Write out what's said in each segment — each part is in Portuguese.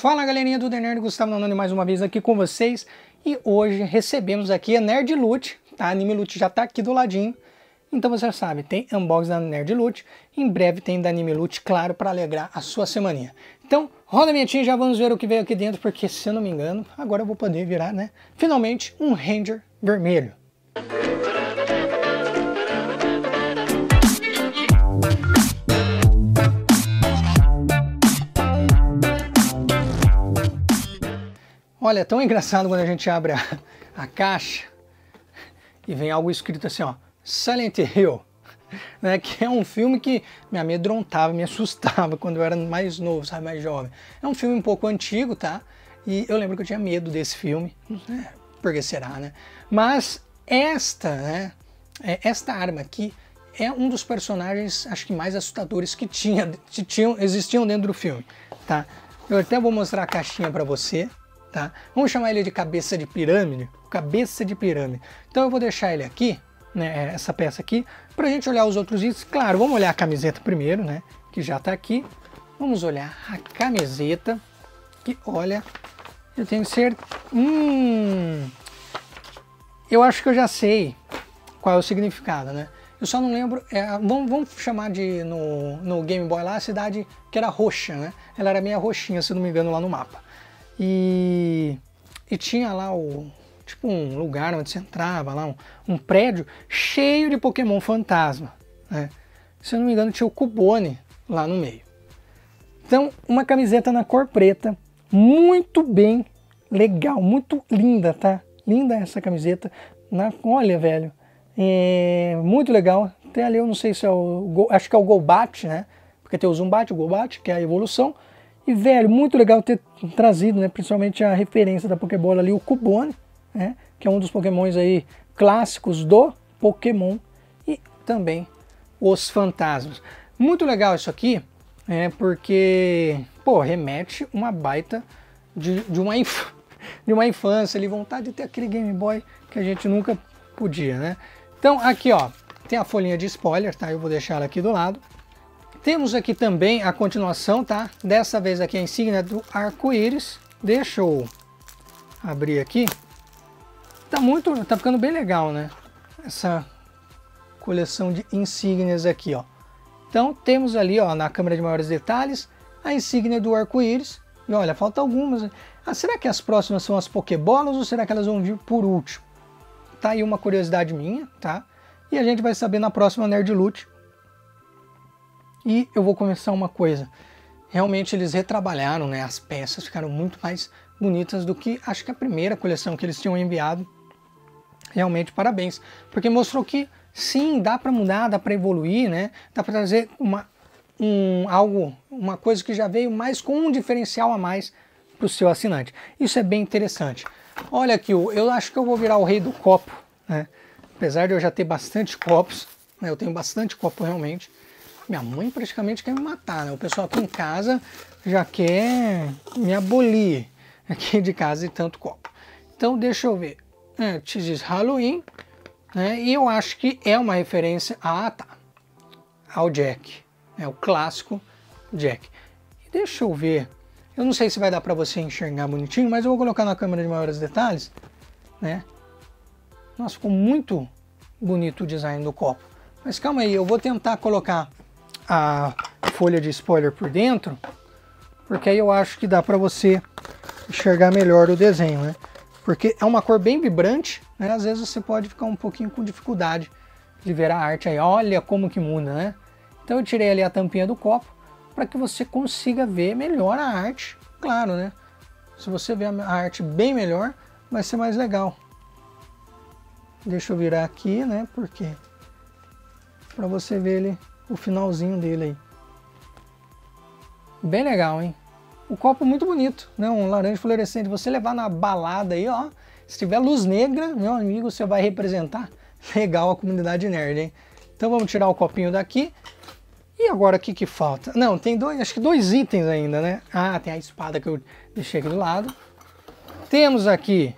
Fala galerinha do The Nerd, Gustavo Danone mais uma vez aqui com vocês. E hoje recebemos aqui a Nerd Lute, tá? A Anime Lute já tá aqui do ladinho. Então você já sabe, tem unboxing da Nerd Lute, em breve tem da Anime Lute, claro, para alegrar a sua semaninha. Então roda minha tinha, já vamos ver o que veio aqui dentro, porque se eu não me engano, agora eu vou poder virar, né? Finalmente um Ranger vermelho. Olha, é tão engraçado quando a gente abre a caixa e vem algo escrito assim, ó, Silent Hill, né, que é um filme que me amedrontava, me assustava quando eu era mais novo, sabe, mais jovem. É um filme um pouco antigo, tá? E eu lembro que eu tinha medo desse filme, né, porque será, né? Mas esta, né, esta arma aqui é um dos personagens, acho que mais assustadores que existiam dentro do filme, tá? Eu até vou mostrar a caixinha pra você. Tá? Vamos chamar ele de cabeça de pirâmide? Cabeça de pirâmide. Então eu vou deixar ele aqui, né, essa peça aqui, pra gente olhar os outros itens. Claro, vamos olhar a camiseta primeiro, né, que já tá aqui. Vamos olhar a camiseta, que olha, eu tenho certeza... eu acho que eu já sei qual é o significado, né? Eu só não lembro, vamos chamar de, no Game Boy lá, a cidade que era roxa, né? Ela era meio roxinha, se não me engano, lá no mapa. E tinha lá tipo um lugar onde você entrava, lá um prédio cheio de Pokémon fantasma, né? Se eu não me engano tinha o Cubone lá no meio. Então uma camiseta na cor preta, muito bem, legal, muito linda, tá? Linda essa camiseta, olha velho, é muito legal. Até ali eu não sei se é acho que é o Golbat, né? Porque tem o Zubat, o Golbat, que é a evolução. E, velho, muito legal ter trazido, né, principalmente a referência da Pokébola ali, o Cubone, né, que é um dos Pokémons aí clássicos do Pokémon, e também os fantasmas. Muito legal isso aqui, né, porque, pô, remete uma baita de uma infância ali, vontade de ter aquele Game Boy que a gente nunca podia, né. Então, aqui, ó, tem a folhinha de spoiler, tá, eu vou deixar ela aqui do lado. Temos aqui também a continuação, tá? Dessa vez aqui a insígnia do arco-íris. Deixa eu abrir aqui. Tá ficando bem legal, né? Essa coleção de insígnias aqui, ó. Então temos ali, ó, na câmera de maiores detalhes, a insígnia do arco-íris. E olha, falta algumas. Ah, será que as próximas são as Pokébolas ou será que elas vão vir por último? Tá aí uma curiosidade minha, tá? E a gente vai saber na próxima Nerd Lute. E eu vou começar uma coisa, realmente eles retrabalharam, né, as peças, ficaram muito mais bonitas do que, acho que a primeira coleção que eles tinham enviado, realmente parabéns, porque mostrou que sim, dá para mudar, dá para evoluir, né, dá para trazer uma coisa que já veio mais com um diferencial a mais para o seu assinante, isso é bem interessante. Olha aqui, eu acho que eu vou virar o rei do copo, né, apesar de eu já ter bastante copos, né, eu tenho bastante copo realmente. Minha mãe praticamente quer me matar, né? O pessoal aqui em casa já quer me abolir aqui de casa e tanto copo. Então deixa eu ver. Antes de Halloween, né? E eu acho que é uma referência ao Jack, né? O clássico Jack. E deixa eu ver. Eu não sei se vai dar para você enxergar bonitinho, mas eu vou colocar na câmera de maiores detalhes, né? Nossa, ficou muito bonito o design do copo. Mas calma aí, eu vou tentar colocar a folha de spoiler por dentro, porque aí eu acho que dá para você enxergar melhor o desenho, né? Porque é uma cor bem vibrante, né? Às vezes você pode ficar um pouquinho com dificuldade de ver a arte aí. Olha como que muda, né? Então eu tirei ali a tampinha do copo para que você consiga ver melhor a arte, claro, né? Se você ver a arte bem melhor, vai ser mais legal. Deixa eu virar aqui, né? Porque para você ver ele, o finalzinho dele aí. Bem legal, hein? O copo muito bonito, né? Um laranja fluorescente. Você levar na balada aí, ó. Se tiver luz negra, meu amigo, você vai representar legal a comunidade nerd, hein? Então vamos tirar o copinho daqui. E agora o que que falta? Não, tem acho que dois itens ainda, né? Ah, tem a espada que eu deixei aqui do lado. Temos aqui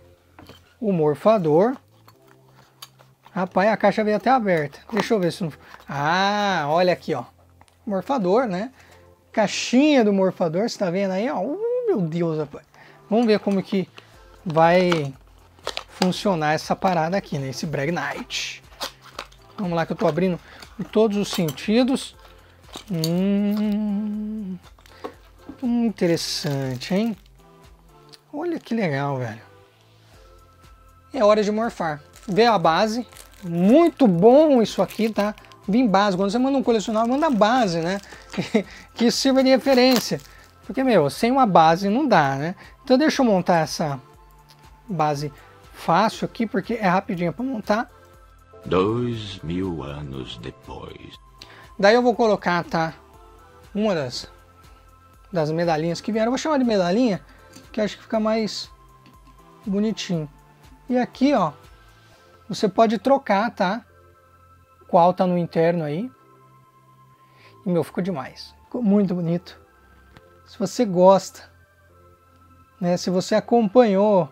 o morfador. Rapaz, a caixa veio até aberta. Deixa eu ver se não... Ah, olha aqui, ó. Morfador, né? Caixinha do morfador, você tá vendo aí, ó. Meu Deus, rapaz. Vamos ver como que vai funcionar essa parada aqui, né? Esse Bregnite. Vamos lá que eu tô abrindo em todos os sentidos. Interessante, hein? Olha que legal, velho. É hora de morfar. Vê a base. Muito bom isso aqui, tá? Vim base. Quando você manda um colecionável, manda base, né? Que sirva de referência. Porque, meu, sem uma base não dá, né? Então deixa eu montar essa base fácil aqui, porque é rapidinho para montar. 2000 anos depois. Daí eu vou colocar, tá? Uma das medalhinhas que vieram. Eu vou chamar de medalhinha, que acho que fica mais bonitinho. E aqui, ó, você pode trocar, tá? Qual tá no interno aí. E, meu, ficou demais. Ficou muito bonito. Se você gosta, né? Se você acompanhou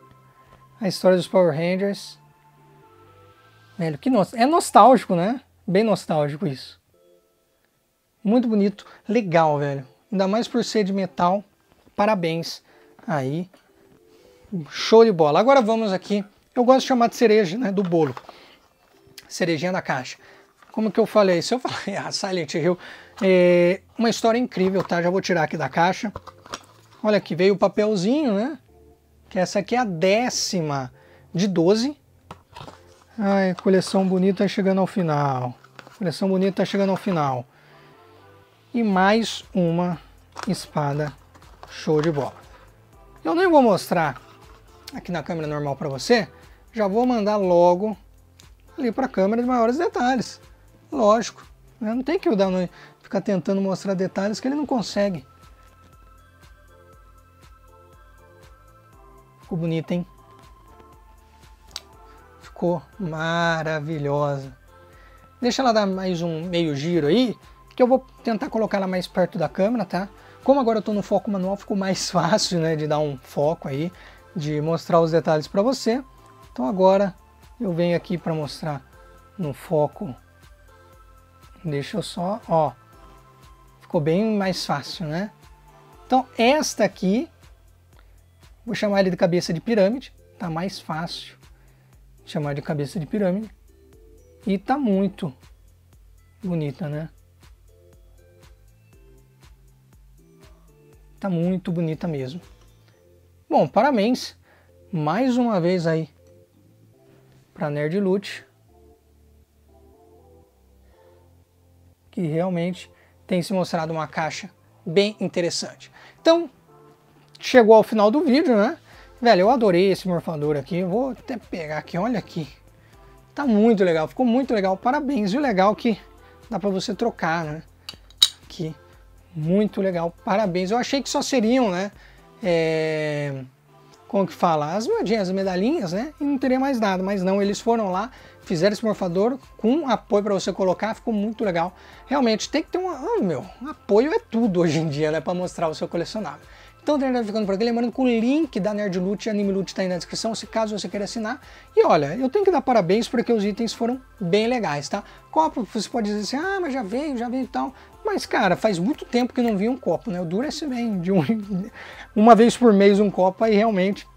a história dos Power Rangers. Velho, que é nostálgico, né? Bem nostálgico isso. Muito bonito. Legal, velho. Ainda mais por ser de metal. Parabéns aí. Show de bola. Agora vamos aqui. Eu gosto de chamar de cereja, né? Do bolo. Cerejinha da caixa. Como que eu falei? Se eu falei, ah, Silent Hill. É uma história incrível, tá? Já vou tirar aqui da caixa. Olha aqui, veio o papelzinho, né? Que essa aqui é a 10ª de 12. Ai, coleção bonita chegando ao final. Coleção bonita chegando ao final. E mais uma espada. Show de bola. Eu nem vou mostrar aqui na câmera normal pra você. Já vou mandar logo ali pra câmera de maiores detalhes. Lógico. Né? Não tem que o Danone ficar tentando mostrar detalhes que ele não consegue. Ficou bonita, hein? Ficou maravilhosa. Deixa ela dar mais um meio giro aí, que eu vou tentar colocar ela mais perto da câmera, tá? Como agora eu tô no foco manual, ficou mais fácil, né, de dar um foco aí, de mostrar os detalhes para você. Então agora eu venho aqui para mostrar no foco. Deixa eu só, ó. Ficou bem mais fácil, né? Então esta aqui, vou chamar ele de cabeça de pirâmide. Tá mais fácil chamar de cabeça de pirâmide. E tá muito bonita, né? Tá muito bonita mesmo. Bom, parabéns mais uma vez aí para Nerd Lute, que realmente tem se mostrado uma caixa bem interessante. Então, chegou ao final do vídeo, né? Velho, eu adorei esse morfador aqui. Eu vou até pegar aqui, olha aqui. Tá muito legal, ficou muito legal. Parabéns. E o legal é que dá pra você trocar, né? Aqui. Muito legal. Parabéns. Eu achei que só seriam, né? Como que fala? As moedinhas, as medalhinhas, né? E não teria mais nada. Mas não, eles foram lá, fizeram esse morfador com apoio pra você colocar. Ficou muito legal. Realmente, tem que ter um... apoio é tudo hoje em dia, né? Pra mostrar o seu colecionável. Então, o Nerd vai ficando por aqui. Lembrando que o link da Nerd Lute e Anime Lute tá aí na descrição, se caso você queira assinar. E olha, eu tenho que dar parabéns porque os itens foram bem legais, tá? Copo, você pode dizer assim, ah, mas já veio e tal. Mas, cara, faz muito tempo que não vi um copo, né? Eu duro esse bem de uma vez por mês um copo, aí realmente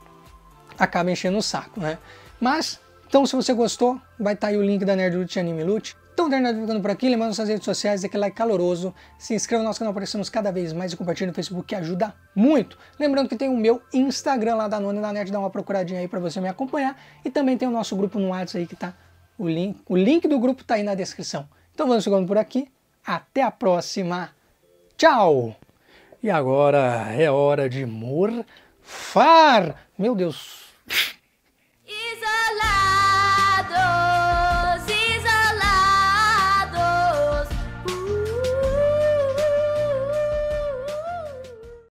acaba enchendo o saco, né? Mas, então, se você gostou, vai estar aí o link da Nerd Lute e Anime Lute. Então, o Nerd ficando por aqui, lembrando nossas redes sociais, dê aquele like caloroso, se inscreva no nosso canal, aparecemos cada vez mais e compartilha no Facebook, que ajuda muito. Lembrando que tem o meu Instagram lá da Nona e da Nerd, dá uma procuradinha aí pra você me acompanhar. E também tem o nosso grupo no WhatsApp aí que tá o link do grupo tá aí na descrição. Então, vamos ficando por aqui, até a próxima, tchau! E agora é hora de morfar! Meu Deus!